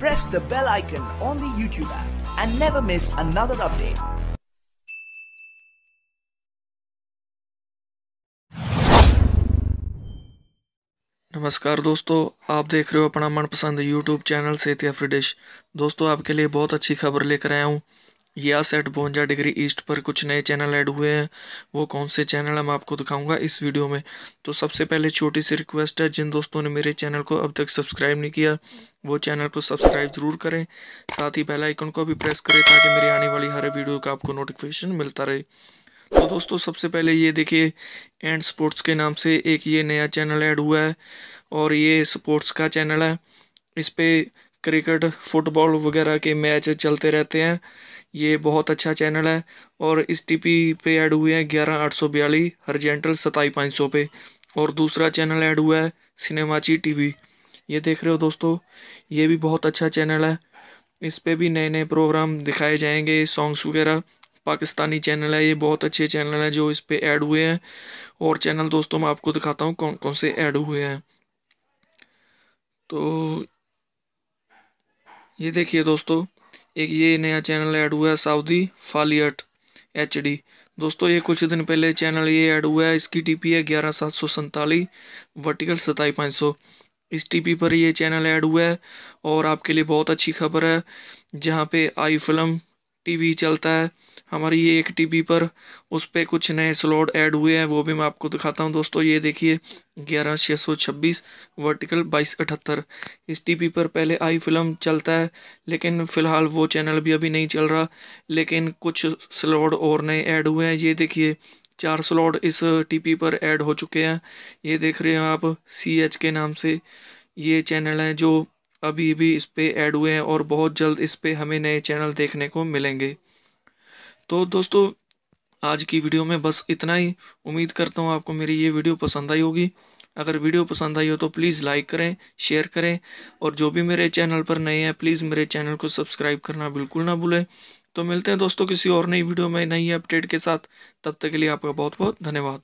Press the bell icon on the YouTube app and never miss another update. नमस्कार दोस्तों, आप देख रहे हो अपना मनपसंद YouTube चैनल सेहत अफ्रीडिश। दोस्तों, आपके लिए बहुत अच्छी खबर लेकर आया हूँ। यह 60-52 डिग्री ईस्ट पर कुछ नए चैनल ऐड हुए हैं। वो कौन से चैनल हम आपको दिखाऊंगा इस वीडियो में। तो सबसे पहले छोटी सी रिक्वेस्ट है, जिन दोस्तों ने मेरे चैनल को अब तक सब्सक्राइब नहीं किया वो चैनल को सब्सक्राइब ज़रूर करें, साथ ही बेल आइकन को भी प्रेस करें ताकि मेरी आने वाली हर वीडियो का आपको नोटिफिकेशन मिलता रहे। तो दोस्तों, सबसे पहले ये देखिए, एंड स्पोर्ट्स के नाम से एक ये नया चैनल ऐड हुआ है और ये स्पोर्ट्स का चैनल है। इस पर क्रिकेट, फुटबॉल वगैरह के मैच चलते रहते हैं। ये बहुत अच्छा चैनल है और इस टीपी पे ऐड हुए हैं 11842 हॉरिजॉन्टल 27500 पे। और दूसरा चैनल ऐड हुआ है सिनेमाची टीवी, ये देख रहे हो दोस्तों, ये भी बहुत अच्छा चैनल है। इस पे भी नए नए प्रोग्राम दिखाए जाएंगे, सॉन्ग्स वगैरह। पाकिस्तानी चैनल है, ये बहुत अच्छे चैनल है जो इस पे ऐड हुए हैं। और चैनल दोस्तों मैं आपको दिखाता हूँ कौन कौन से ऐड हुए हैं। तो ये देखिए दोस्तों, एक ये नया चैनल ऐड हुआ है सऊदी फालियट HD। दोस्तों, ये कुछ दिन पहले चैनल ये ऐड हुआ है, इसकी टीपी है 11747 वर्टिकल 27500। इस टीपी पर ये चैनल ऐड हुआ है और आपके लिए बहुत अच्छी खबर है, जहाँ पे आई फिल्म टीवी चलता है हमारी ये एक टीवी पर। उस पर कुछ नए स्लॉट ऐड हुए हैं, वो भी मैं आपको दिखाता हूँ। दोस्तों, ये देखिए 11626 वर्टिकल 2278। इस टीवी पर पहले आई फिल्म चलता है, लेकिन फ़िलहाल वो चैनल भी अभी नहीं चल रहा, लेकिन कुछ स्लॉट और नए ऐड हुए हैं। ये देखिए 4 स्लॉट इस टीवी पर ऐड हो चुके हैं। ये देख रहे हैं आप, CHK नाम से ये चैनल हैं जो अभी भी इस पर ऐड हुए हैं और बहुत जल्द इस पर हमें नए चैनल देखने को मिलेंगे। तो दोस्तों, आज की वीडियो में बस इतना ही। उम्मीद करता हूँ आपको मेरी ये वीडियो पसंद आई होगी। अगर वीडियो पसंद आई हो तो प्लीज़ लाइक करें, शेयर करें, और जो भी मेरे चैनल पर नए हैं प्लीज़ मेरे चैनल को सब्सक्राइब करना बिल्कुल ना भूलें। तो मिलते हैं दोस्तों किसी और नई वीडियो में नई अपडेट के साथ। तब तक के लिए आपका बहुत बहुत धन्यवाद।